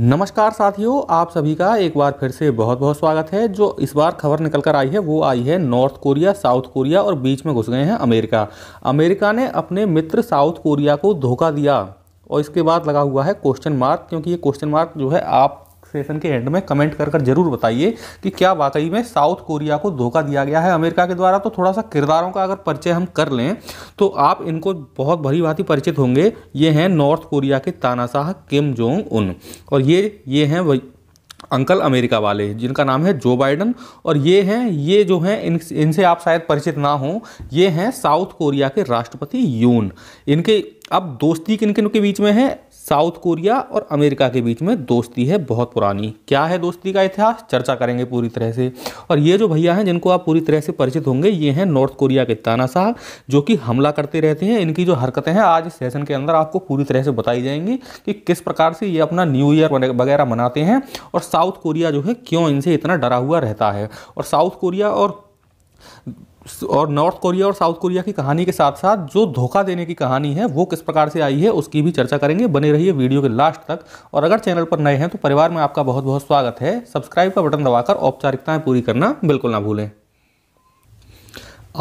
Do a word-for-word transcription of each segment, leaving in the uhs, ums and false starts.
नमस्कार साथियों, आप सभी का एक बार फिर से बहुत बहुत स्वागत है। जो इस बार खबर निकल कर आई है वो आई है नॉर्थ कोरिया, साउथ कोरिया और बीच में घुस गए हैं अमेरिका। अमेरिका ने अपने मित्र साउथ कोरिया को धोखा दिया और इसके बाद लगा हुआ है क्वेश्चन मार्क, क्योंकि ये क्वेश्चन मार्क जो है आप सेशन के एंड में कमेंट कर कर जरूर बताइए कि क्या वाकई में साउथ कोरिया को धोखा दिया गया है अमेरिका के द्वारा। तो थोड़ा सा किरदारों का अगर परिचय हम कर लें तो आप इनको बहुत भली भांति परिचित होंगे। ये हैं नॉर्थ कोरिया के तानाशाह किम जोंग उन और ये ये हैं अंकल अमेरिका वाले जिनका नाम है जो बाइडन। और ये हैं ये जो हैं इन इनसे आप शायद परिचित ना हों, ये हैं साउथ कोरिया के राष्ट्रपति यून। इनके अब दोस्ती किन किन के बीच में है? साउथ कोरिया और अमेरिका के बीच में दोस्ती है बहुत पुरानी। क्या है दोस्ती का इतिहास, चर्चा करेंगे पूरी तरह से। और ये जो भैया हैं जिनको आप पूरी तरह से परिचित होंगे, ये हैं नॉर्थ कोरिया के तानाशाह जो कि हमला करते रहते हैं। इनकी जो हरकतें हैं आज इस सेशन के अंदर आपको पूरी तरह से बताई जाएंगी कि किस प्रकार से ये अपना न्यू ईयर वगैरह मनाते हैं और साउथ कोरिया जो है क्यों इनसे इतना डरा हुआ रहता है। और साउथ कोरिया और और नॉर्थ कोरिया और साउथ कोरिया की कहानी के साथ साथ जो धोखा देने की कहानी है वो किस प्रकार से आई है उसकी भी चर्चा करेंगे। बने रहिए वीडियो के लास्ट तक। और अगर चैनल पर नए हैं तो परिवार में आपका बहुत बहुत स्वागत है। सब्सक्राइब का बटन दबाकर औपचारिकताएं पूरी करना बिल्कुल ना भूलें।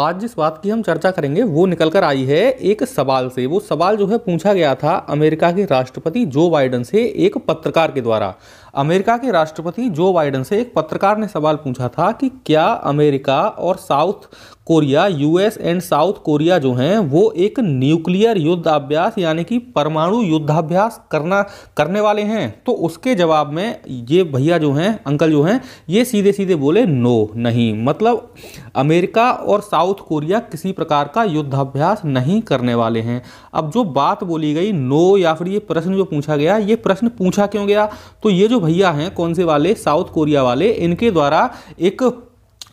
आज जिस बात की हम चर्चा करेंगे वो निकल कर आई है एक सवाल से। वो सवाल जो है पूछा गया था अमेरिका के राष्ट्रपति जो बाइडन से एक पत्रकार के द्वारा। अमेरिका के राष्ट्रपति जो बाइडन से एक पत्रकार ने सवाल पूछा था कि क्या अमेरिका और South Korea, US and South Korea जो हैं वो एक न्यूक्लियर युद्धाभ्यास यानी कि परमाणु युद्धाभ्यास करना करने वाले हैं। तो उसके जवाब में ये भैया जो हैं, अंकल जो हैं, ये सीधे सीधे बोले नो, नहीं। मतलब अमेरिका और साउथ कोरिया किसी प्रकार का युद्धाभ्यास नहीं करने वाले हैं। अब जो बात बोली गई नो या फिर ये प्रश्न जो पूछा गया, ये प्रश्न पूछा क्यों गया? तो ये जो भैया हैं कौन से वाले, साउथ कोरिया वाले, इनके द्वारा एक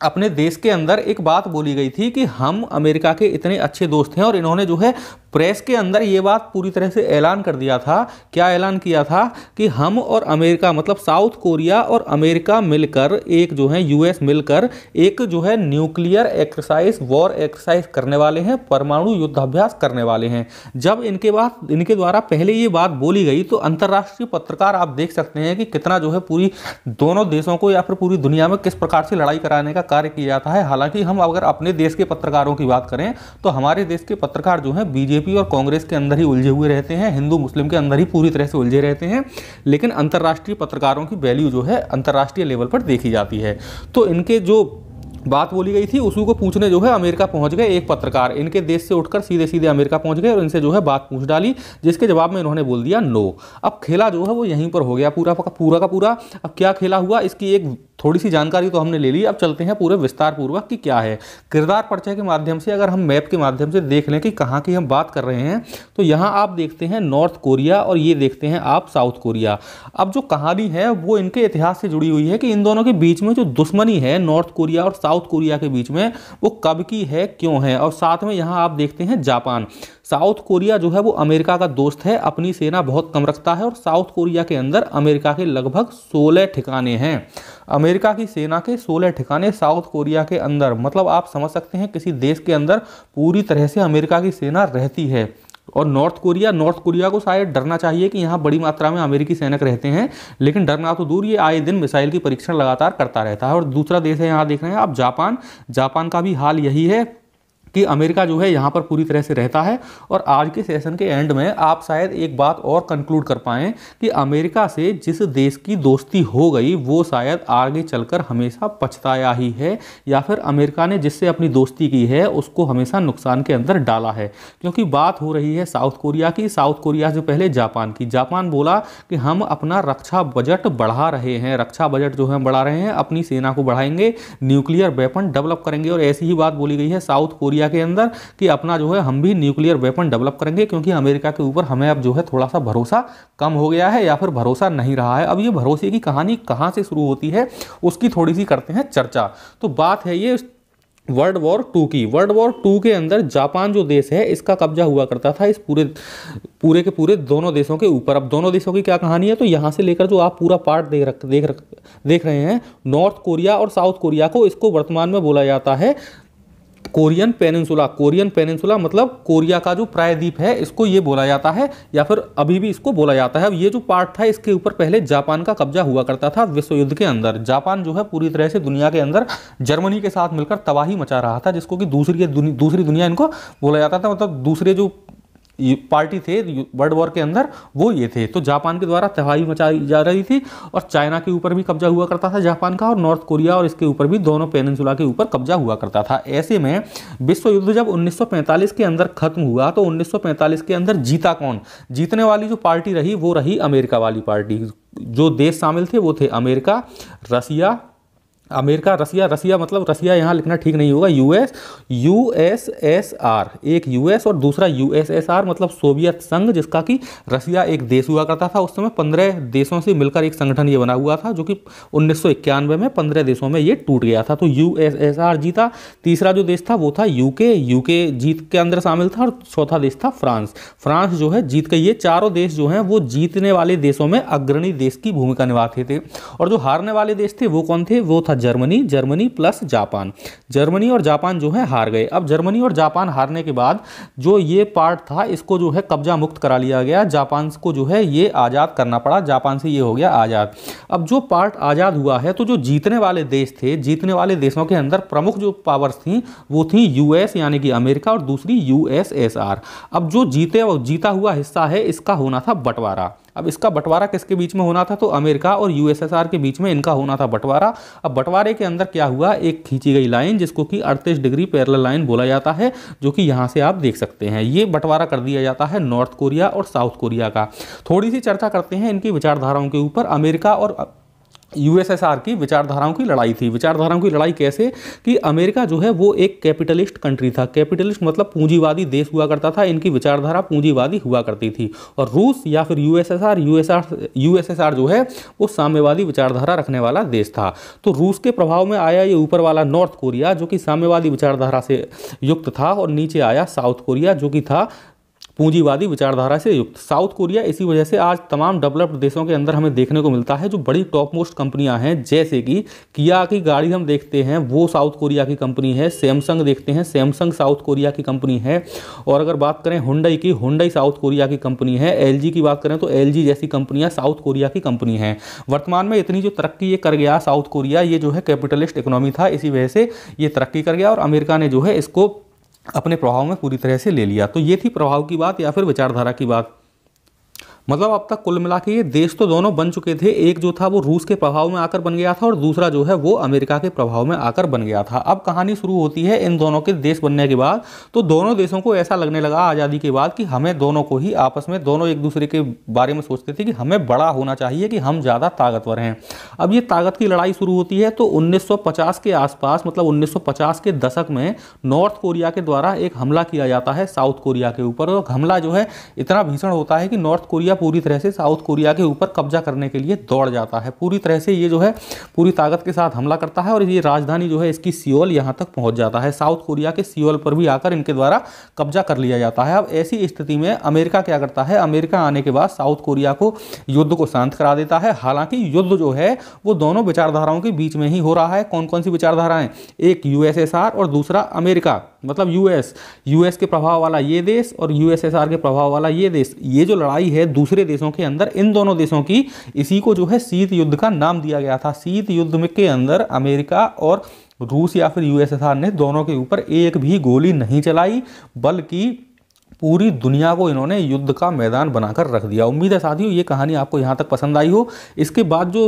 अपने देश के अंदर एक बात बोली गई थी कि हम अमेरिका के इतने अच्छे दोस्त हैं। और इन्होंने जो है प्रेस के अंदर ये बात पूरी तरह से ऐलान कर दिया था। क्या ऐलान किया था कि हम और अमेरिका मतलब साउथ कोरिया और अमेरिका मिलकर एक जो है यूएस मिलकर एक जो है न्यूक्लियर एक्सरसाइज, वॉर एक्सरसाइज करने वाले हैं, परमाणु युद्धाभ्यास करने वाले हैं। जब इनके बाद इनके द्वारा पहले ये बात बोली गई तो अंतर्राष्ट्रीय पत्रकार आप देख सकते हैं कि कितना जो है पूरी दोनों देशों को या फिर पूरी दुनिया में किस प्रकार से लड़ाई कराने का कार्य किया जाता है। हालांकि हम अगर अपने देश के पत्रकारों की बात करें तो हमारे देश के पत्रकार जो हैं बीजेपी और कांग्रेस के अंदर ही उलझे हुए रहते हैं, हिंदू मुस्लिम के अंदर ही पूरी तरह से उलझे रहते हैं। लेकिन अंतर्राष्ट्रीय पत्रकारों की वैल्यू जो है अंतर्राष्ट्रीय लेवल पर देखी जाती है। तो इनके जो बात बोली गई थी उसी को पूछने जो है अमेरिका पहुंच गए एक पत्रकार। इनके देश से उठकर सीधे सीधे अमेरिका पहुंच गए और इनसे जो है बात पूछ डाली, जिसके जवाब में इन्होंने बोल दिया नो। अब खेला जो है वो यहीं पर हो गया पूरा पूरा का पूरा। अब क्या खेला हुआ, इसकी एक थोड़ी सी जानकारी तो हमने ले ली। अब चलते हैं पूरे विस्तार पूर्वक कि क्या है। किरदार परिचय के माध्यम से अगर हम मैप के माध्यम से देख लें कि कहाँ की हम बात कर रहे हैं तो यहाँ आप देखते हैं नॉर्थ कोरिया और ये देखते हैं आप साउथ कोरिया। अब जो कहानी है वो इनके इतिहास से जुड़ी हुई है कि इन दोनों के बीच में जो दुश्मनी है नॉर्थ कोरिया और साउथ कोरिया के बीच में वो कब की है, क्यों है। और साथ में यहाँ आप देखते हैं जापान। साउथ कोरिया जो है वो अमेरिका का दोस्त है, अपनी सेना बहुत कम रखता है और साउथ कोरिया के अंदर अमेरिका के लगभग सोलह ठिकाने हैं। अमेरिका की सेना के सोलह ठिकाने साउथ कोरिया के अंदर, मतलब आप समझ सकते हैं किसी देश के अंदर पूरी तरह से अमेरिका की सेना रहती है। और नॉर्थ कोरिया नॉर्थ कोरिया को शायद डरना चाहिए कि यहाँ बड़ी मात्रा में अमेरिकी सैनिक रहते हैं, लेकिन डरना तो दूर ये आए दिन मिसाइल की परीक्षण लगातार करता रहता है। और दूसरा देश है यहाँ देख रहे हैं आप जापान। जापान का भी हाल यही है कि अमेरिका जो है यहाँ पर पूरी तरह से रहता है। और आज के सेशन के एंड में आप शायद एक बात और कंक्लूड कर पाएँ कि अमेरिका से जिस देश की दोस्ती हो गई वो शायद आगे चलकर हमेशा पछताया ही है, या फिर अमेरिका ने जिससे अपनी दोस्ती की है उसको हमेशा नुकसान के अंदर डाला है। क्योंकि बात हो रही है साउथ कोरिया की, साउथ कोरिया से पहले जापान की। जापान बोला कि हम अपना रक्षा बजट बढ़ा रहे हैं, रक्षा बजट जो है बढ़ा रहे हैं, अपनी सेना को बढ़ाएंगे, न्यूक्लियर वेपन डेवलप करेंगे। और ऐसी ही बात बोली गई है साउथ कोरिया के अंदर कि अपना जो है हम भी न्यूक्लियर वेपन डेवलप करेंगे, क्योंकि अमेरिका के ऊपर हमें अब जो है थोड़ा सा भरोसा कम हो गया है या फिर भरोसा नहीं रहा है। अब ये भरोसे की कहानी कहां से शुरू होती है उसकी थोड़ी सी करते हैं चर्चा। तो बात है ये वर्ल्ड वॉर टू की। वर्ल्ड वॉर टू के अंदर जापान जो देश है इसका कब्जा हुआ करता था इस पूरे पूरे के पूरे दोनों देशों के ऊपर। अब दोनों देशों की क्या कहानी है तो यहाँ से लेकर जो आप पूरा पार्ट देख रख देख रख देख रहे हैं नॉर्थ कोरिया और साउथ कोरिया को, इसको वर्तमान में बोला जाता है कोरियन पेनिनसुला, कोरियन पेनिनसुला मतलब कोरिया का जो प्रायद्वीप है इसको ये बोला जाता है या फिर अभी भी इसको बोला जाता है। अब ये जो पार्ट था इसके ऊपर पहले जापान का कब्जा हुआ करता था विश्व युद्ध के अंदर। जापान जो है पूरी तरह से दुनिया के अंदर जर्मनी के साथ मिलकर तबाही मचा रहा था, जिसको कि दूसरी दूसरी दुनिया इनको बोला जाता था, मतलब दूसरे जो पार्टी थे वर्ल्ड वॉर के अंदर वो ये थे। तो जापान के द्वारा तबाही मचाई जा रही थी और चाइना के ऊपर भी कब्जा हुआ करता था जापान का, और नॉर्थ कोरिया और इसके ऊपर भी, दोनों पेनिनसुला के ऊपर कब्जा हुआ करता था। ऐसे में विश्व युद्ध जब उन्नीस सौ पैंतालीस के अंदर खत्म हुआ तो उन्नीस सौ पैंतालीस के अंदर जीता कौन? जीतने वाली जो पार्टी रही वो रही अमेरिका वाली पार्टी। जो देश शामिल थे वो थे अमेरिका, रसिया, अमेरिका रसिया रसिया मतलब रसिया यहाँ लिखना ठीक नहीं होगा, यूएस, यूएसएसआर, एक यूएस और दूसरा यूएसएसआर मतलब सोवियत संघ, जिसका कि रसिया एक देश हुआ करता था। उस समय पंद्रह देशों से मिलकर एक संगठन ये बना हुआ था, जो कि उन्नीस सौ इक्यानवे में पंद्रह देशों में ये टूट गया था। तो यूएसएसआर जीता। तीसरा जो देश था वो था यूके, यूके जीत के अंदर शामिल था। और चौथा देश था फ्रांस, फ्रांस जो है जीत के, ये चारों देश जो हैं वो जीतने वाले देशों में अग्रणी देश की भूमिका निभाते थे। और जो हारने वाले देश थे वो कौन थे? वो था Germany, Germany plus Japan. Germany और जापान जो है हार गए। अब जर्मनी और जापान हारने के बाद जो ये पार्ट था इसको जो है कब्जा मुक्त करा लिया गया, जापान को जो है ये आज़ाद करना पड़ा, जापान से ये हो गया आज़ाद। अब जो पार्ट आज़ाद हुआ है तो जो जीतने वाले देश थे, जीतने वाले देशों के अंदर प्रमुख जो पावर्स थी वो थी यूएस यानी कि अमेरिका और दूसरी यूएसएसआर। अब जो जीते जीता हुआ हिस्सा है इसका होना था बंटवारा। अब इसका बंटवारा किसके बीच में होना था? तो अमेरिका और यूएसएसआर के बीच में इनका होना था बंटवारा। अब बंटवारे के अंदर क्या हुआ? एक खींची गई लाइन, जिसको कि अड़तीस डिग्री पैरेलल लाइन बोला जाता है, जो कि यहाँ से आप देख सकते हैं। ये बंटवारा कर दिया जाता है नॉर्थ कोरिया और साउथ कोरिया का। थोड़ी सी चर्चा करते हैं इनकी विचारधाराओं के ऊपर। अमेरिका और यूएसएसआर की विचारधाराओं की लड़ाई थी। विचारधाराओं की लड़ाई कैसे कि अमेरिका जो है वो एक कैपिटलिस्ट कंट्री था। कैपिटलिस्ट मतलब पूंजीवादी देश हुआ करता था, इनकी विचारधारा पूंजीवादी हुआ करती थी। और रूस या फिर यूएसएसआर यूएसआर यूएसएसआर जो है वो साम्यवादी विचारधारा रखने वाला देश था। तो रूस के प्रभाव में आया ये ऊपर वाला नॉर्थ कोरिया, जो कि साम्यवादी विचारधारा से युक्त था, और नीचे आया साउथ कोरिया, जो कि था पूंजीवादी विचारधारा से युक्त। साउथ कोरिया इसी वजह से आज तमाम डेवलप्ड देशों के अंदर हमें देखने को मिलता है। जो बड़ी टॉप मोस्ट कंपनियां हैं, जैसे कि किया की गाड़ी हम देखते हैं वो साउथ कोरिया की कंपनी है, सैमसंग देखते हैं सैमसंग साउथ कोरिया की कंपनी है, और अगर बात करें हुंडई की, हुंडई साउथ कोरिया की कंपनी है, एलजी की बात करें तो एलजी जैसी कंपनियाँ साउथ कोरिया की कंपनी हैं। वर्तमान में इतनी जो तरक्की ये कर गया साउथ कोरिया, ये जो है कैपिटलिस्ट इकोनॉमी था, इसी वजह से ये तरक्की कर गया और अमेरिका ने जो है इसको अपने प्रभाव में पूरी तरह से ले लिया। तो ये थी प्रभाव की बात या फिर विचारधारा की बात। मतलब अब तक कुल मिला के ये देश तो दोनों बन चुके थे, एक जो था वो रूस के प्रभाव में आकर बन गया था और दूसरा जो है वो अमेरिका के प्रभाव में आकर बन गया था। अब कहानी शुरू होती है इन दोनों के देश बनने के बाद। तो दोनों देशों को ऐसा लगने लगा आज़ादी के बाद कि हमें दोनों को ही आपस में, दोनों एक दूसरे के बारे में सोचते थे कि हमें बड़ा होना चाहिए, कि हम ज़्यादा ताकतवर हैं। अब ये ताकत की लड़ाई शुरू होती है। तो उन्नीस सौ पचास के आसपास, मतलब उन्नीस सौ पचास के दशक में नॉर्थ कोरिया के द्वारा एक हमला किया जाता है साउथ कोरिया के ऊपर। और हमला जो है इतना भीषण होता है कि नॉर्थ कोरिया पूरी तरह से साउथ कोरिया के ऊपर कब्जा करने के लिए दौड़ जाता है। पूरी तरह से ये जो है पूरी ताकत के साथ हमला करता है और ये राजधानी जो है इसकी सियोल, यहाँ तक पहुंच जाता है। साउथ कोरिया के सियोल पर भी आकर इनके द्वारा कब्जा कर लिया जाता है। अब ऐसी स्थिति में अमेरिका क्या करता है? अमेरिका आने के बाद साउथ कोरिया को, युद्ध को शांत करा देता है। हालांकि युद्ध जो है वो दोनों विचारधाराओं के बीच में ही हो रहा है। कौन कौन सी विचारधाराएं? एक यूएसएसआर और दूसरा अमेरिका, मतलब यूएस यूएस के प्रभाव वाला ये देश और यूएसएसआर के प्रभाव वाला ये देश। ये जो लड़ाई है दूसरे देशों के अंदर इन दोनों देशों की, इसी को जो है शीत युद्ध का नाम दिया गया था। शीत युद्ध में के अंदर अमेरिका और रूस या फिर यूएसएसआर ने दोनों के ऊपर एक भी गोली नहीं चलाई, बल्कि पूरी दुनिया को इन्होंने युद्ध का मैदान बनाकर रख दिया। उम्मीद है साथियों ये कहानी आपको यहाँ तक पसंद आई हो। इसके बाद जो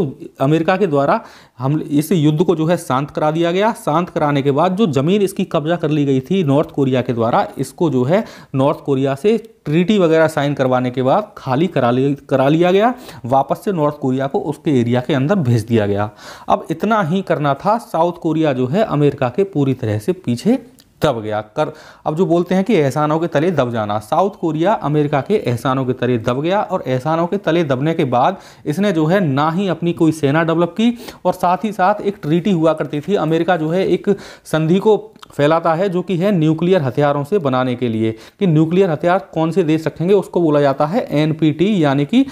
अमेरिका के द्वारा हम इस युद्ध को जो है शांत करा दिया गया। शांत कराने के बाद जो ज़मीन इसकी कब्जा कर ली गई थी नॉर्थ कोरिया के द्वारा, इसको जो है नॉर्थ कोरिया से ट्रीटी वगैरह साइन करवाने के बाद खाली करा लिया करा लिया गया। वापस से नॉर्थ कोरिया को उसके एरिया के अंदर भेज दिया गया। अब इतना ही करना था। साउथ कोरिया जो है अमेरिका के पूरी तरह से पीछे दब गया। कर अब जो बोलते हैं कि एहसानों के तले दब जाना, साउथ कोरिया अमेरिका के एहसानों के तले दब गया। और एहसानों के तले दबने के बाद इसने जो है ना ही अपनी कोई सेना डेवलप की, और साथ ही साथ एक ट्रीटी हुआ करती थी। अमेरिका जो है एक संधि को फैलाता है, जो कि है न्यूक्लियर हथियारों से बनाने के लिए, कि न्यूक्लियर हथियार कौन से देश रखेंगे। उसको बोला जाता है एनपीटी यानी कि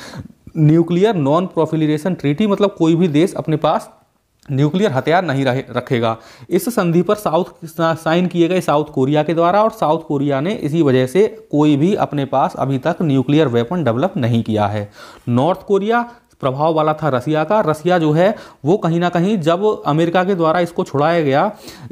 न्यूक्लियर नॉन प्रोफिलेशन ट्रीटी। मतलब कोई भी देश अपने पास न्यूक्लियर हथियार नहीं रहे रखेगा। इस संधि पर साउथ साइन किए गए साउथ कोरिया के द्वारा, और साउथ कोरिया ने इसी वजह से कोई भी अपने पास अभी तक न्यूक्लियर वेपन डेवलप नहीं किया है। नॉर्थ कोरिया प्रभाव वाला था रसिया का। रसिया जो है वो कहीं ना कहीं जब अमेरिका के द्वारा इसको छुड़ाया गया,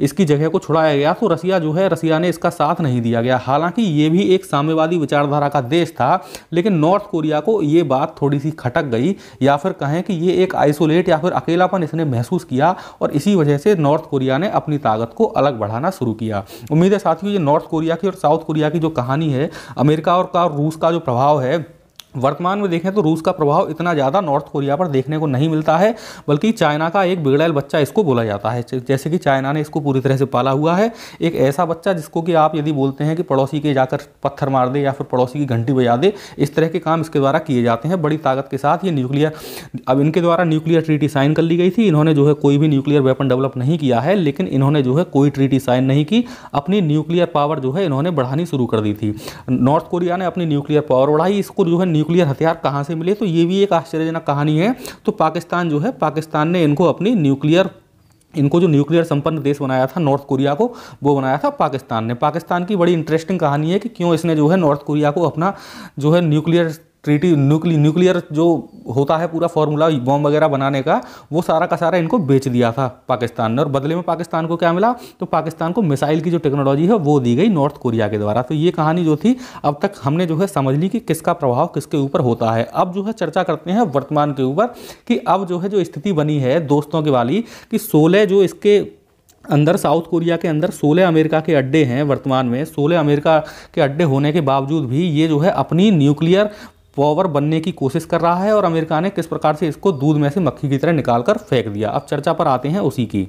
इसकी जगह को छुड़ाया गया, तो रसिया जो है रसिया ने इसका साथ नहीं दिया गया। हालांकि ये भी एक साम्यवादी विचारधारा का देश था, लेकिन नॉर्थ कोरिया को ये बात थोड़ी सी खटक गई, या फिर कहें कि ये एक आइसोलेट या फिर अकेलापन इसने महसूस किया, और इसी वजह से नॉर्थ कोरिया ने अपनी ताकत को अलग बढ़ाना शुरू किया। उम्मीद है साथियों ये नॉर्थ कोरिया की और साउथ कोरिया की जो कहानी है, अमेरिका और का रूस का जो प्रभाव है, वर्तमान में देखें तो रूस का प्रभाव इतना ज़्यादा नॉर्थ कोरिया पर देखने को नहीं मिलता है, बल्कि चाइना का एक बिगड़ैल बच्चा इसको बोला जाता है। जैसे कि चाइना ने इसको पूरी तरह से पाला हुआ है, एक ऐसा बच्चा जिसको कि आप यदि बोलते हैं कि पड़ोसी के जाकर पत्थर मार दे या फिर पड़ोसी की घंटी बजा दे, इस तरह के काम इसके द्वारा किए जाते हैं बड़ी ताकत के साथ। ये न्यूक्लियर, अब इनके द्वारा न्यूक्लियर ट्रीटी साइन कर ली गई थी, इन्होंने जो है कोई भी न्यूक्लियर वेपन डेवलप नहीं किया है, लेकिन इन्होंने जो है कोई ट्रीटी साइन नहीं की, अपनी न्यूक्लियर पावर जो है इन्होंने बढ़ानी शुरू कर दी थी। नॉर्थ कोरिया ने अपनी न्यूक्लियर पावर बढ़ाई। इसको जो है न्यूक्लियर हथियार कहां से मिले, तो ये भी एक आश्चर्यजनक कहानी है। तो पाकिस्तान जो है, पाकिस्तान ने इनको अपनी न्यूक्लियर इनको जो न्यूक्लियर संपन्न देश बनाया था नॉर्थ कोरिया को, वो बनाया था पाकिस्तान ने। पाकिस्तान की बड़ी इंटरेस्टिंग कहानी है कि क्यों इसने जो है नॉर्थ कोरिया को अपना जो है न्यूक्लियर ट्रीटी न्यूक्ली न्यूक्लियर जो होता है पूरा फॉर्मूला बॉम्ब वगैरह बनाने का, वो सारा का सारा इनको बेच दिया था पाकिस्तान ने। और बदले में पाकिस्तान को क्या मिला, तो पाकिस्तान को मिसाइल की जो टेक्नोलॉजी है वो दी गई नॉर्थ कोरिया के द्वारा। तो ये कहानी जो थी अब तक हमने जो है समझ ली कि किसका प्रभाव किसके ऊपर होता है। अब जो है चर्चा करते हैं वर्तमान के ऊपर कि अब जो है जो स्थिति बनी है दोस्तों के वाली कि सोलह जो इसके अंदर साउथ कोरिया के अंदर सोलह अमेरिका के अड्डे हैं वर्तमान में। सोलह अमेरिका के अड्डे होने के बावजूद भी ये जो है अपनी न्यूक्लियर पावर बनने की कोशिश कर रहा है, और अमेरिका ने किस प्रकार से इसको दूध में से मक्खी की तरह निकाल कर फेंक दिया। अब चर्चा पर आते हैं उसी की।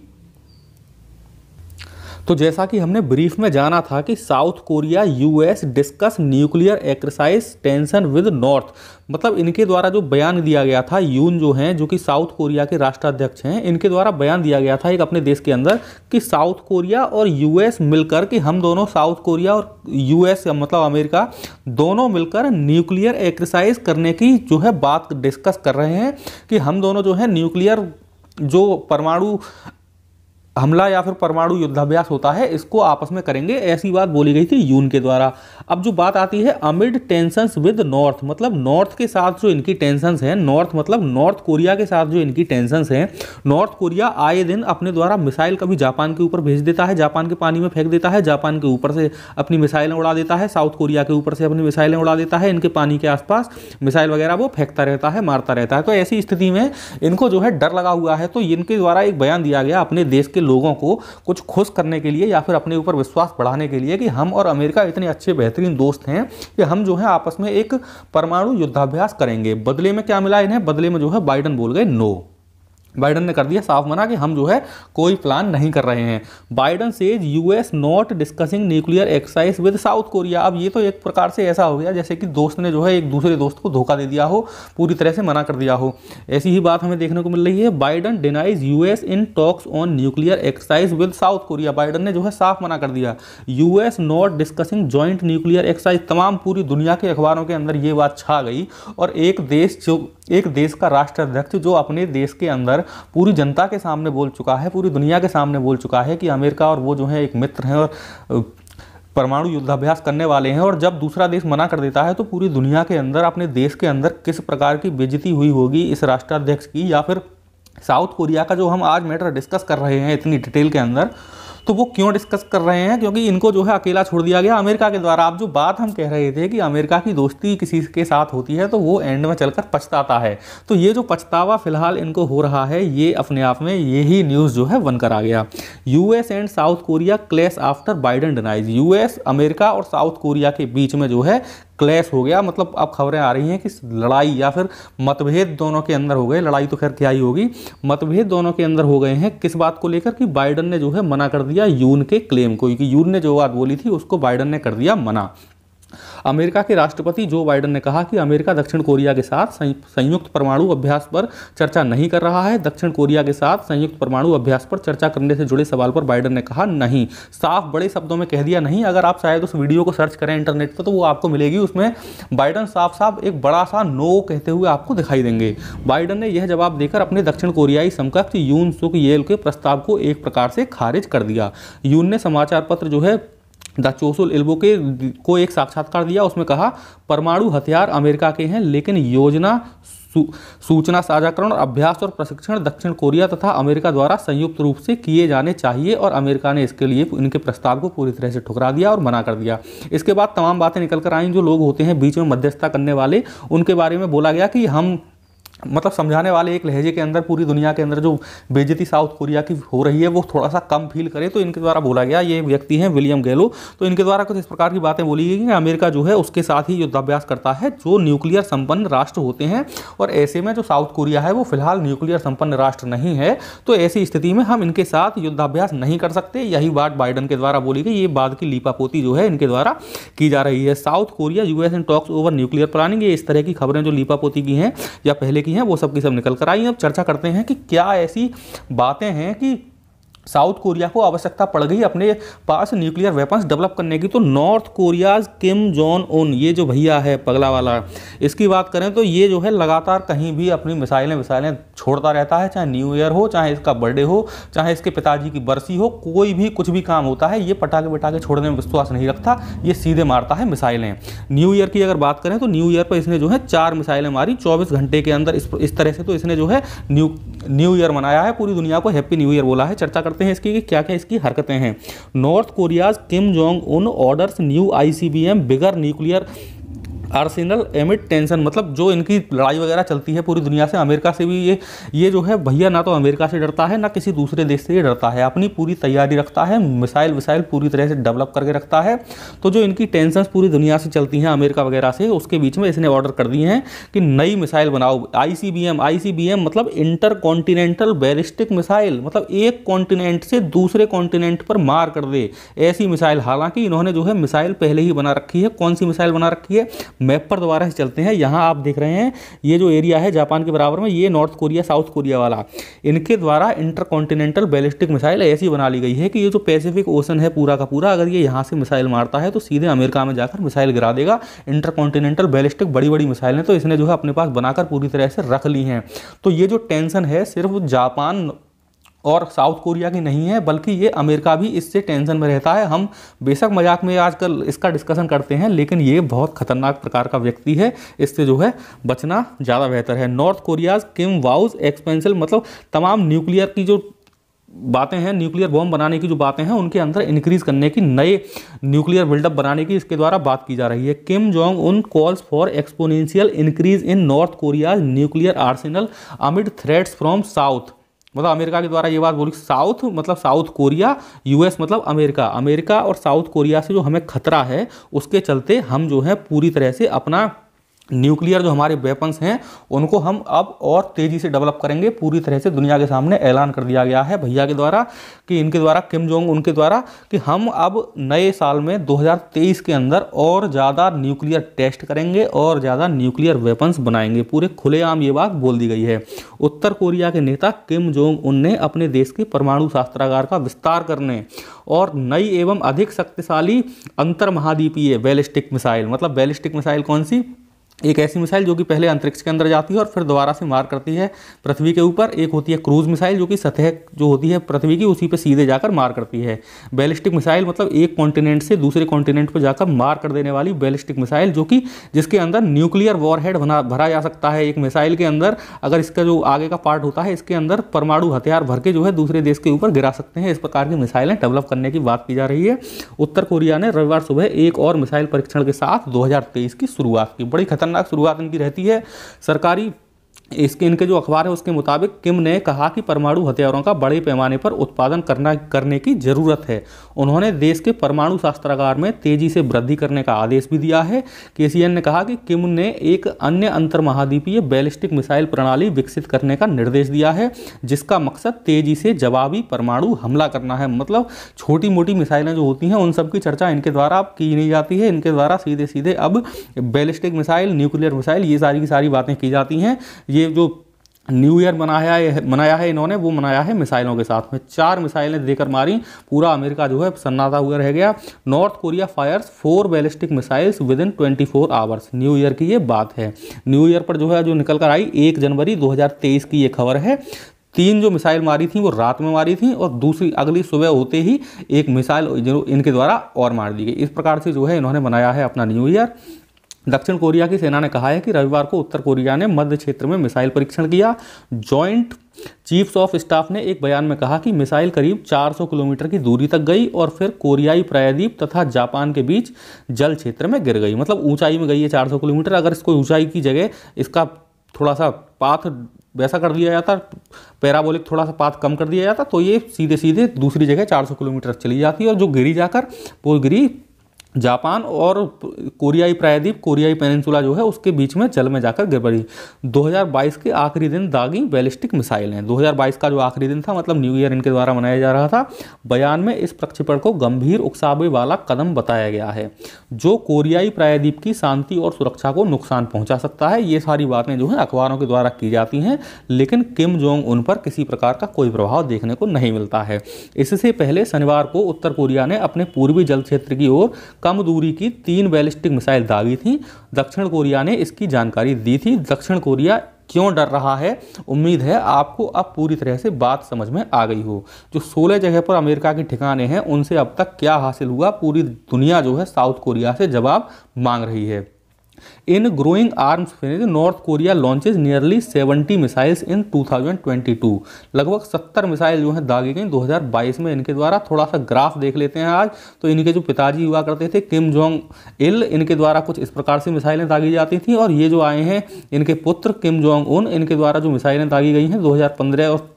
तो जैसा कि हमने ब्रीफ में जाना था कि South Korea US discuss nuclear exercise tension with north, मतलब इनके द्वारा जो बयान दिया गया था, यून जो हैं जो कि साउथ कोरिया के राष्ट्राध्यक्ष हैं, इनके द्वारा बयान दिया गया था एक अपने देश के अंदर कि साउथ कोरिया और यूएस मिलकर कि हम दोनों साउथ कोरिया और यूएस मतलब अमेरिका दोनों मिलकर न्यूक्लियर एक्सरसाइज करने की जो है बात डिस्कस कर रहे हैं कि हम दोनों जो है न्यूक्लियर जो परमाणु हमला या फिर परमाणु युद्धाभ्यास होता है इसको आपस में करेंगे, ऐसी बात बोली गई थी यून के द्वारा। अब जो बात आती है अमिड टेंशंस विद नॉर्थ, मतलब नॉर्थ के साथ जो इनकी टेंशंस हैं, नॉर्थ मतलब नॉर्थ कोरिया के साथ जो इनकी टेंशंस हैं, नॉर्थ कोरिया आए दिन अपने द्वारा मिसाइल कभी जापान के ऊपर भेज देता है, जापान के पानी में फेंक देता है, जापान के ऊपर से अपनी मिसाइलें उड़ा देता है, साउथ कोरिया के ऊपर से अपनी मिसाइलें उड़ा देता है, इनके पानी के आसपास मिसाइल वगैरह वो फेंकता रहता है, मारता रहता है। तो ऐसी स्थिति में इनको जो है डर लगा हुआ है। तो इनके द्वारा एक बयान दिया गया अपने देश के लोगों को कुछ खुश करने के लिए या फिर अपने ऊपर विश्वास बढ़ाने के लिए कि हम और अमेरिका इतने अच्छे बेहतरीन दोस्त हैं कि हम जो है आपस में एक परमाणु युद्धाभ्यास करेंगे। बदले में क्या मिला इन्हें, बदले में जो है बाइडेन बोल गए नो। बाइडन ने कर दिया साफ मना कि हम जो है कोई प्लान नहीं कर रहे हैं। Biden says US not discussing nuclear exercise with South Korea. अब ये तो एक प्रकार से ऐसा हो गया जैसे कि दोस्त ने जो है एक दूसरे दोस्त को धोखा दे दिया हो, पूरी तरह से मना कर दिया हो। ऐसी ही बात हमें देखने को मिल रही है। Biden denies US in talks on nuclear exercise with South Korea. Biden ने जो है साफ मना कर दिया, US not discussing joint nuclear exercise. तमाम पूरी दुनिया के अखबारों के अंदर ये बात छा गई, और एक देश जो एक देश का राष्ट्राध्यक्ष जो अपने देश के अंदर पूरी जनता के सामने बोल चुका है, पूरी दुनिया के सामने बोल चुका है कि अमेरिका और वो जो है एक मित्र हैं और परमाणु युद्धाभ्यास करने वाले हैं, और जब दूसरा देश मना कर देता है तो पूरी दुनिया के अंदर अपने देश के अंदर किस प्रकार की बेइज्जती हुई होगी इस राष्ट्राध्यक्ष की, या फिर साउथ कोरिया का जो हम आज मैटर डिस्कस कर रहे हैं इतनी डिटेल के अंदर, तो वो क्यों डिस्कस कर रहे हैं, क्योंकि इनको जो है अकेला छोड़ दिया गया अमेरिका के द्वारा। आप जो बात हम कह रहे थे कि अमेरिका की दोस्ती किसी के साथ होती है तो वो एंड में चलकर पछताता है, तो ये जो पछतावा फिलहाल इनको हो रहा है ये अपने आप में यही न्यूज़ जो है बनकर आ गया। US and South Korea clash after Biden denies. US America और साउथ कोरिया के बीच में जो है क्लैश हो गया, मतलब अब खबरें आ रही हैं कि लड़ाई या फिर मतभेद दोनों के अंदर हो गए। लड़ाई तो खैर क्या ही होगी, मतभेद दोनों के अंदर हो गए हैं किस बात को लेकर कि बाइडन ने जो है मना कर दिया यून के क्लेम को, क्योंकि यून ने जो बात बोली थी उसको बाइडन ने कर दिया मना। अमेरिका के राष्ट्रपति जो बाइडन ने कहा कि अमेरिका दक्षिण कोरिया के साथ संयुक्त परमाणु अभ्यास पर चर्चा नहीं कर रहा है। दक्षिण कोरिया के साथ संयुक्त परमाणु अभ्यास पर चर्चा करने से जुड़े सवाल पर बाइडन ने कहा नहीं। साफ बड़े शब्दों में कह दिया नहीं। अगर आप शायद उस वीडियो को सर्च करें इंटरनेट पर तो वो आपको मिलेगी, उसमें बाइडन साफ साफ एक बड़ा सा नो कहते हुए आपको दिखाई देंगे। बाइडन ने यह जवाब देकर अपने दक्षिण कोरियाई समकक्ष यून सुक येल के प्रस्ताव को एक प्रकार से खारिज कर दिया। यून ने समाचार पत्र जो है द चोसुल इल्बो के को एक साक्षात्कार दिया। उसमें कहा परमाणु हथियार अमेरिका के हैं, लेकिन योजना सूचना साझाकरण, अभ्यास और प्रशिक्षण दक्षिण कोरिया तथा अमेरिका द्वारा संयुक्त रूप से किए जाने चाहिए, और अमेरिका ने इसके लिए इनके प्रस्ताव को पूरी तरह से ठुकरा दिया और मना कर दिया। इसके बाद तमाम बातें निकल कर आईं। जो लोग होते हैं बीच में मध्यस्थता करने वाले, उनके बारे में बोला गया कि हम मतलब समझाने वाले एक लहजे के अंदर पूरी दुनिया के अंदर जो बेइज्जती साउथ कोरिया की हो रही है वो थोड़ा सा कम फील करे। तो इनके द्वारा बोला गया, ये व्यक्ति हैं विलियम गैलो, तो इनके द्वारा कुछ इस प्रकार की बातें बोली गई कि अमेरिका जो है उसके साथ ही युद्धाभ्यास करता है जो न्यूक्लियर संपन्न राष्ट्र होते हैं, और ऐसे में जो साउथ कोरिया है वो फिलहाल न्यूक्लियर संपन्न राष्ट्र नहीं है, तो ऐसी स्थिति में हम इनके साथ युद्धाभ्यास नहीं कर सकते। यही बात बाइडन के द्वारा बोली गई। ये बात की लीपापोती जो है इनके द्वारा की जा रही है। South Korea US in talks over nuclear planning, ये इस तरह की खबरें जो लीपापोती की हैं या पहले हैं वो सब की सब निकल कर आई। अब चर्चा करते हैं कि क्या ऐसी बातें हैं कि साउथ कोरिया को आवश्यकता पड़ गई अपने पास न्यूक्लियर वेपन्स डेवलप करने की। तो नॉर्थ कोरिया किम जोन उन, ये जो भैया है पगला वाला, इसकी बात करें तो ये जो है लगातार कहीं भी अपनी मिसाइलें मिसाइलें छोड़ता रहता है। चाहे न्यू ईयर हो, चाहे इसका बर्थडे हो, चाहे इसके पिताजी की बरसी हो, कोई भी कुछ भी काम होता है ये पटाखे वटाखे छोड़ने में विश्वास नहीं रखता, ये सीधे मारता है मिसाइलें। न्यू ईयर की अगर बात करें तो न्यू ईयर पर इसने जो है चार मिसाइलें मारी चौबीस घंटे के अंदर। इस तरह से तो इसने जो है न्यू न्यू ईयर मनाया है, पूरी दुनिया को हैप्पी न्यू ईयर बोला है। चर्चा करते हैं इसकी कि क्या क्या इसकी हरकतें हैं। North Korea's Kim Jong Un orders new ICBM bigger nuclear arsenal amid tension, मतलब जो इनकी लड़ाई वगैरह चलती है पूरी दुनिया से, अमेरिका से भी ये ये जो है भैया ना तो अमेरिका से डरता है ना किसी दूसरे देश से ये डरता है, अपनी पूरी तैयारी रखता है, मिसाइल विसाइल पूरी तरह से डेवलप करके रखता है। तो जो इनकी टेंशंस पूरी दुनिया से चलती हैं अमेरिका वगैरह से, उसके बीच में इसने ऑर्डर कर दिए हैं कि नई मिसाइल बनाओ आईसीबीएम। आईसीबीएम मतलब इंटर कॉन्टिनेंटल बैलिस्टिक मिसाइल, मतलब एक कॉन्टिनेंट से दूसरे कॉन्टिनेंट पर मार कर दे ऐसी मिसाइल। हालांकि इन्होंने जो है मिसाइल पहले ही बना रखी है। कौन सी मिसाइल बना रखी है, मैप पर दोबारा से चलते हैं। यहाँ आप देख रहे हैं ये जो एरिया है जापान के बराबर में, ये नॉर्थ कोरिया साउथ कोरिया वाला, इनके द्वारा इंटरकॉन्टिनेंटल बैलिस्टिक मिसाइल ऐसी बना ली गई है कि ये जो पैसिफिक ओशन है पूरा का पूरा, अगर ये यहाँ से मिसाइल मारता है तो सीधे अमेरिका में जाकर मिसाइल गिरा देगा। इंटरकॉन्टिनेंटल बैलिस्टिक बड़ी बड़ी मिसाइलें तो इसने जो है अपने पास बनाकर पूरी तरह से रख ली हैं। तो ये जो टेंशन है सिर्फ जापान और साउथ कोरिया की नहीं है, बल्कि ये अमेरिका भी इससे टेंशन में रहता है। हम बेशक मजाक में आजकल इसका डिस्कशन करते हैं, लेकिन ये बहुत खतरनाक प्रकार का व्यक्ति है, इससे जो है बचना ज़्यादा बेहतर है। North Korea's Kim was expensive, मतलब तमाम न्यूक्लियर की जो बातें हैं, न्यूक्लियर बॉम्ब बनाने की जो बातें हैं उनके अंदर इंक्रीज करने की, नए न्यूक्लियर बिल्डअप बनाने की इसके द्वारा बात की जा रही है। Kim Jong Un calls for exponential increase in North Korea's nuclear arsenal amid threats from south, मतलब अमेरिका के द्वारा ये बात बोली। साउथ मतलब साउथ कोरिया, यूएस मतलब अमेरिका। अमेरिका और साउथ कोरिया से जो हमें खतरा है उसके चलते हम जो है पूरी तरह से अपना न्यूक्लियर जो हमारे वेपन्स हैं उनको हम अब और तेज़ी से डेवलप करेंगे, पूरी तरह से दुनिया के सामने ऐलान कर दिया गया है भैया के द्वारा कि इनके द्वारा किम जोंग उनके द्वारा कि हम अब नए साल में दो हज़ार तेईस के अंदर और ज़्यादा न्यूक्लियर टेस्ट करेंगे और ज़्यादा न्यूक्लियर वेपन्स बनाएंगे। पूरे खुलेआम ये बात बोल दी गई है। उत्तर कोरिया के नेता किम जोंग उन ने अपने देश के परमाणु शास्त्रागार का विस्तार करने और नई एवं अधिक शक्तिशाली अंतर महाद्वीपीय बैलिस्टिक मिसाइल, मतलब बैलिस्टिक मिसाइल कौन सी, एक ऐसी मिसाइल जो कि पहले अंतरिक्ष के अंदर जाती है और फिर दोबारा से मार करती है पृथ्वी के ऊपर। एक होती है क्रूज मिसाइल जो कि सतह जो होती है पृथ्वी की उसी पर सीधे जाकर मार करती है। बैलिस्टिक मिसाइल मतलब एक कॉन्टिनेंट से दूसरे कॉन्टिनेंट पर जाकर मार कर देने वाली बैलिस्टिक मिसाइल, जो कि जिसके अंदर न्यूक्लियर वॉरहेड बना भरा जा सकता है एक मिसाइल के अंदर। अगर इसका जो आगे का पार्ट होता है इसके अंदर परमाणु हथियार भर के जो है दूसरे देश के ऊपर गिरा सकते हैं। इस प्रकार की मिसाइलें डेवलप करने की बात की जा रही है। उत्तर कोरिया ने रविवार सुबह एक और मिसाइल परीक्षण के साथ दो हज़ार तेईस की शुरुआत की। बड़ी खतरनाक शुरुआत इनकी रहती है। सरकारी इसके इनके जो अखबार है उसके मुताबिक किम ने कहा कि परमाणु हथियारों का बड़े पैमाने पर उत्पादन करना करने की ज़रूरत है। उन्होंने देश के परमाणु शास्त्रागार में तेज़ी से वृद्धि करने का आदेश भी दिया है। केसीएन ने कहा कि किम ने एक अन्य अंतर महाद्वीपीय बैलिस्टिक मिसाइल प्रणाली विकसित करने का निर्देश दिया है, जिसका मकसद तेज़ी से जवाबी परमाणु हमला करना है। मतलब छोटी मोटी मिसाइलें जो होती हैं उन सब की चर्चा इनके द्वारा अब की नहीं जाती है, इनके द्वारा सीधे सीधे अब बैलिस्टिक मिसाइल, न्यूक्लियर मिसाइल, ये सारी की सारी बातें की जाती हैं। ये जो न्यू ईयर मनाया है मनाया है इन्होंने, वो मनाया है मिसाइलों के साथ में। चार मिसाइलें देकर मारी, पूरा अमेरिका जो है सन्नाटा हुआ रह गया। North Korea fires four ballistic missiles within twenty four hours, new year की ये बात है। न्यू ईयर पर जो है जो निकल कर आई एक जनवरी दो हज़ार तेईस की ये खबर है। तीन जो मिसाइल मारी थी वो रात में मारी थी और दूसरी अगली सुबह होते ही एक मिसाइल इनके द्वारा और मार दी गई। इस प्रकार से जो है इन्होंने मनाया है अपना न्यू ईयर। दक्षिण कोरिया की सेना ने कहा है कि रविवार को उत्तर कोरिया ने मध्य क्षेत्र में मिसाइल परीक्षण किया। जॉइंट चीफ्स ऑफ स्टाफ ने एक बयान में कहा कि मिसाइल करीब चार सौ किलोमीटर की दूरी तक गई और फिर कोरियाई प्रायद्वीप तथा जापान के बीच जल क्षेत्र में गिर गई। मतलब ऊंचाई में गई है चार सौ किलोमीटर। अगर इसको ऊंचाई की जगह इसका थोड़ा सा पाथ वैसा कर दिया जाता, पैराबोलिक थोड़ा सा पाथ कम कर दिया जाता, तो ये सीधे सीधे दूसरी जगह चार सौ किलोमीटर चली जाती है। और जो गिरी जाकर वो गिरी जापान और कोरियाई प्रायद्वीप, कोरियाई पेनिनसुला जो है उसके बीच में जल में जाकर गिर पड़ी। दो हज़ार बाईस के आखिरी दिन दागी बैलिस्टिक मिसाइल हैं। दो हज़ार बाईस का जो आखिरी दिन था, मतलब न्यू ईयर इनके द्वारा मनाया जा रहा था। बयान में इस प्रक्षेपण को गंभीर उकसावे वाला कदम बताया गया है जो कोरियाई प्रायद्वीप की शांति और सुरक्षा को नुकसान पहुँचा सकता है। ये सारी बातें जो हैं अखबारों के द्वारा की जाती हैं, लेकिन किम जोंग उन पर किसी प्रकार का कोई प्रभाव देखने को नहीं मिलता है। इससे पहले शनिवार को उत्तर कोरिया ने अपने पूर्वी जल क्षेत्र की ओर कम दूरी की तीन बैलिस्टिक मिसाइल दागी थी। दक्षिण कोरिया ने इसकी जानकारी दी थी। दक्षिण कोरिया क्यों डर रहा है? उम्मीद है आपको अब पूरी तरह से बात समझ में आ गई हो। जो सोलह जगह पर अमेरिका के ठिकाने हैं उनसे अब तक क्या हासिल हुआ, पूरी दुनिया जो है साउथ कोरिया से जवाब मांग रही है। In growing arms phase North Korea launches nearly सत्तर missiles in two thousand twenty two. लगभग सत्तर मिसाइल जो हैं दागी गई दो हज़ार बाईस में इनके द्वारा। थोड़ा सा ग्राफ देख लेते हैं आज तो। इनके जो पिताजी हुआ करते थे किम जोंग इल, इनके द्वारा कुछ इस प्रकार से मिसाइलें दागी जाती थी। और ये जो आए हैं इनके पुत्र किम जोंग उन, इनके द्वारा जो मिसाइलें दागी गई हैं दो हज़ार पंद्रह और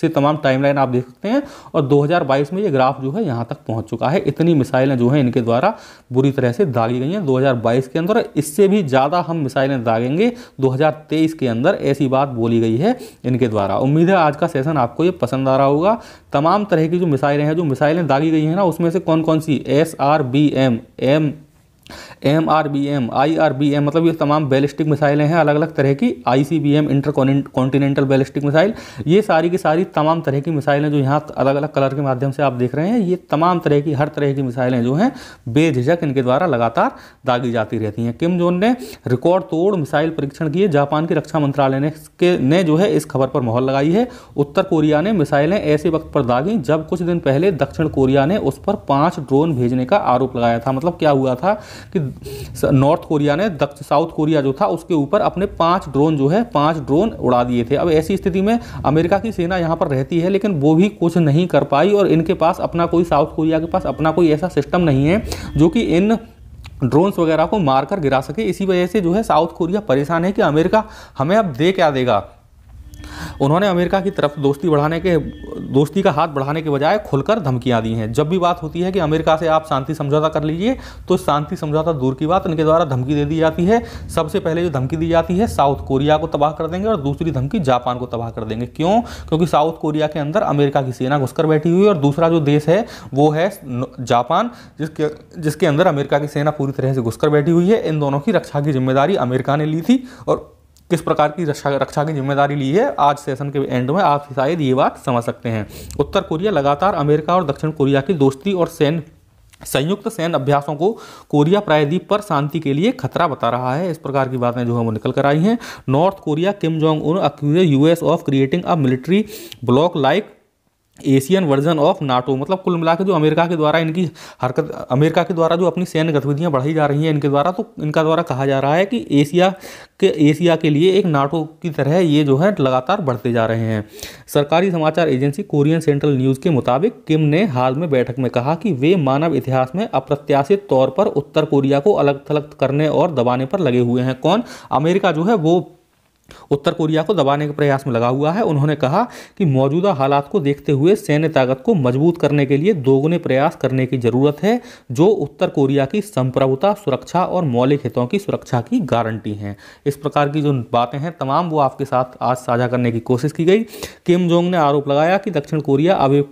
से तमाम टाइमलाइन आप देख सकते हैं। और दो हज़ार बाईस में ये ग्राफ जो है यहाँ तक पहुँच चुका है। इतनी मिसाइलें जो हैं इनके द्वारा बुरी तरह से दागी गई हैं दो हज़ार बाईस के अंदर। इससे भी ज़्यादा हम मिसाइलें दागेंगे दो हज़ार तेईस के अंदर, ऐसी बात बोली गई है इनके द्वारा। उम्मीद है आज का सेशन आपको ये पसंद आ रहा होगा। तमाम तरह की जो मिसाइलें हैं, जो मिसाइलें दागी गई हैं ना, उसमें से कौन कौन सी, S R B M M M R B M I R B M, मतलब ये तमाम बैलिस्टिक मिसाइलें हैं अलग अलग तरह की, I C B M intercontinental ballistic missile, ये सारी की सारी तमाम तरह की मिसाइलें जो यहाँ अलग अलग कलर के माध्यम से आप देख रहे हैं, ये तमाम तरह की हर तरह की मिसाइलें जो हैं बेझिझक इनके द्वारा लगातार दागी जाती रहती हैं। किम जोंग ने रिकॉर्ड तोड़ मिसाइल परीक्षण किए। जापान की रक्षा मंत्रालय ने के ने जो है इस खबर पर मोहर लगाई है। उत्तर कोरिया ने मिसाइलें ऐसे वक्त पर दागी जब कुछ दिन पहले दक्षिण कोरिया ने उस पर पाँच ड्रोन भेजने का आरोप लगाया था। मतलब क्या हुआ था कि नॉर्थ कोरिया ने दक्षिण साउथ कोरिया जो था उसके ऊपर अपने पांच ड्रोन जो है पांच ड्रोन उड़ा दिए थे। अब ऐसी स्थिति में अमेरिका की सेना यहाँ पर रहती है, लेकिन वो भी कुछ नहीं कर पाई। और इनके पास अपना कोई, साउथ कोरिया के पास अपना कोई ऐसा सिस्टम नहीं है जो कि इन ड्रोन्स वगैरह को मारकर गिरा सके। इसी वजह से जो है साउथ कोरिया परेशान है कि अमेरिका हमें अब दे क्या देगा। उन्होंने अमेरिका की तरफ दोस्ती बढ़ाने के दोस्ती का हाथ बढ़ाने के बजाय खुलकर धमकियां दी हैं। जब भी बात होती है कि अमेरिका से आप शांति समझौता कर लीजिए, तो शांति समझौता दूर की बात, उनके द्वारा धमकी दे दी जाती है। सबसे पहले जो धमकी दी जाती है, साउथ कोरिया को तबाह कर देंगे, और दूसरी धमकी जापान को तबाह कर देंगे। क्यों? क्योंकि साउथ कोरिया के अंदर अमेरिका की सेना घुसकर बैठी हुई है, और दूसरा जो देश है वो है जापान, जिसके जिसके अंदर अमेरिका की सेना पूरी तरह से घुसकर बैठी हुई है। इन दोनों की रक्षा की जिम्मेदारी अमेरिका ने ली थी, और किस प्रकार की रक्षा रक्षा की जिम्मेदारी ली है, आज सेशन के एंड में आप शायद ये बात समझ सकते हैं। उत्तर कोरिया लगातार अमेरिका और दक्षिण कोरिया की दोस्ती और सैन्य संयुक्त सैन्य अभ्यासों को कोरिया प्रायद्वीप पर शांति के लिए खतरा बता रहा है। इस प्रकार की बातें जो है वो निकल कर आई हैं। North Korea Kim Jong Un accuse US of creating a military bloc like Asian version of NATO. मतलब कुल मिला के जो अमेरिका के द्वारा इनकी हरकत, अमेरिका के द्वारा जो अपनी सैन्य गतिविधियां बढ़ाई जा रही हैं इनके द्वारा, तो इनका द्वारा कहा जा रहा है कि एशिया के एशिया के लिए एक नाटो की तरह ये जो है लगातार बढ़ते जा रहे हैं। सरकारी समाचार एजेंसी कोरियन सेंट्रल न्यूज़ के मुताबिक किम ने हाल में बैठक में कहा कि वे मानव इतिहास में अप्रत्याशित तौर पर उत्तर कोरिया को अलग थलग करने और दबाने पर लगे हुए हैं। कौन? अमेरिका जो है वो उत्तर कोरिया को दबाने के प्रयास में लगा हुआ है। उन्होंने कहा कि मौजूदा हालात को देखते हुए सैन्य ताकत को मजबूत करने के लिए दोगुने प्रयास करने की जरूरत है, जो उत्तर कोरिया की संप्रभुता, सुरक्षा और मौलिक हितों की सुरक्षा की गारंटी हैं। इस प्रकार की जो बातें हैं तमाम वो आपके साथ आज साझा करने की कोशिश की गई। किम जोंग ने आरोप लगाया कि दक्षिण कोरिया अभी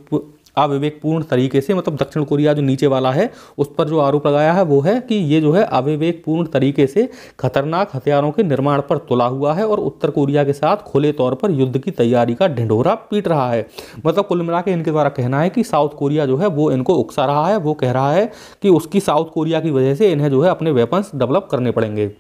अविवेकपूर्ण तरीके से, मतलब दक्षिण कोरिया जो नीचे वाला है उस पर जो आरोप लगाया है वो है कि ये जो है अविवेकपूर्ण तरीके से खतरनाक हथियारों के निर्माण पर तुला हुआ है और उत्तर कोरिया के साथ खुले तौर पर युद्ध की तैयारी का ढिंढोरा पीट रहा है। मतलब कुल मिला के इनके द्वारा कहना है कि साउथ कोरिया जो है वो इनको उकसा रहा है। वो कह रहा है कि उसकी साउथ कोरिया की वजह से इन्हें जो है अपने वेपन्स डेवलप करने पड़ेंगे।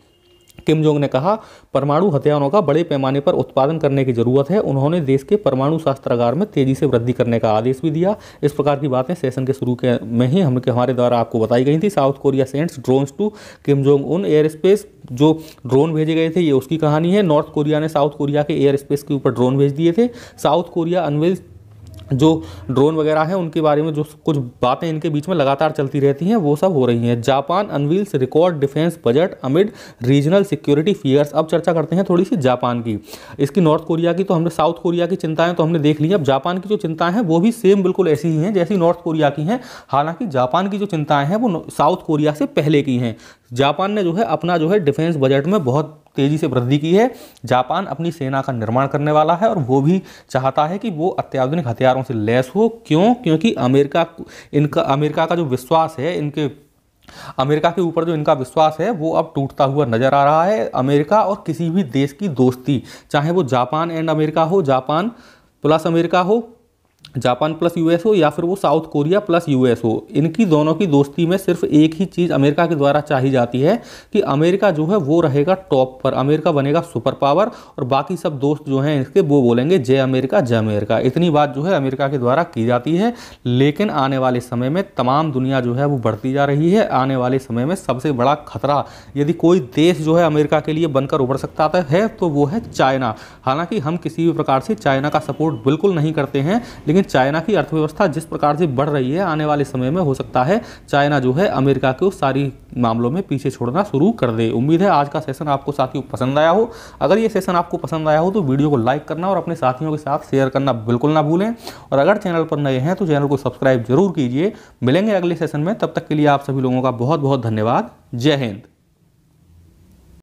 किम जोंग ने कहा, परमाणु हथियारों का बड़े पैमाने पर उत्पादन करने की जरूरत है। उन्होंने देश के परमाणु शास्त्रागार में तेजी से वृद्धि करने का आदेश भी दिया। इस प्रकार की बातें सेशन के शुरू के में ही हम हमारे द्वारा आपको बताई गई थी। South Korea sends drones to Kim Jong Un. Air space जो ड्रोन भेजे गए थे ये उसकी कहानी है। नॉर्थ कोरिया ने साउथ कोरिया के एयर स्पेस के ऊपर ड्रोन भेज दिए थे। साउथ कोरिया अनवेल जो ड्रोन वगैरह हैं उनके बारे में जो कुछ बातें इनके बीच में लगातार चलती रहती हैं वो सब हो रही हैं। Japan unveils record defence budget amid regional security fears. अब चर्चा करते हैं थोड़ी सी जापान की। इसकी नॉर्थ कोरिया की तो हमने, साउथ कोरिया की चिंताएं तो हमने देख ली। अब जापान की जो चिंताएं हैं वो भी सेम बिल्कुल ऐसी ही हैं जैसी नॉर्थ कोरिया की हैं। हालांकि जापान की जो चिंताएं हैं वो साउथ कोरिया से पहले की हैं। जापान ने जो है अपना जो है डिफेंस बजट में बहुत तेजी से वृद्धि की है। जापान अपनी सेना का निर्माण करने वाला है और वो भी चाहता है कि वो अत्याधुनिक हथियारों से लैस हो। क्यों? क्योंकि अमेरिका इनका अमेरिका का जो विश्वास है इनके अमेरिका के ऊपर जो इनका विश्वास है वो अब टूटता हुआ नजर आ रहा है। अमेरिका और किसी भी देश की दोस्ती, चाहे वो जापान एंड अमेरिका हो, जापान प्लस अमेरिका हो, जापान प्लस यूएस हो, या फिर वो साउथ कोरिया प्लस यूएस हो, इनकी दोनों की दोस्ती में सिर्फ एक ही चीज़ अमेरिका के द्वारा चाही जाती है कि अमेरिका जो है वो रहेगा टॉप पर, अमेरिका बनेगा सुपर पावर और बाकी सब दोस्त जो हैं इसके वो बोलेंगे जय अमेरिका जय अमेरिका। इतनी बात जो है अमेरिका के द्वारा की जाती है। लेकिन आने वाले समय में तमाम दुनिया जो है वो बढ़ती जा रही है। आने वाले समय में सबसे बड़ा खतरा यदि कोई देश जो है अमेरिका के लिए बनकर उभर सकता है तो वो है चाइना। हालांकि हम किसी भी प्रकार से चाइना का सपोर्ट बिल्कुल नहीं करते हैं, लेकिन चाइना की अर्थव्यवस्था जिस प्रकार से बढ़ रही है आने वाले समय में हो सकता है चाइना जो है अमेरिका को सारी मामलों में पीछे छोड़ना शुरू कर दे। उम्मीद है आज का सेशन आपको साथियों पसंद आया हो। अगर ये सेशन आपको पसंद आया हो तो वीडियो को लाइक करना और अपने साथियों के साथ शेयर करना बिल्कुल ना भूलें। और अगर चैनल पर नए हैं तो चैनल को सब्सक्राइब जरूर कीजिए। मिलेंगे अगले सेशन में, तब तक के लिए आप सभी लोगों का बहुत बहुत धन्यवाद। जय हिंद।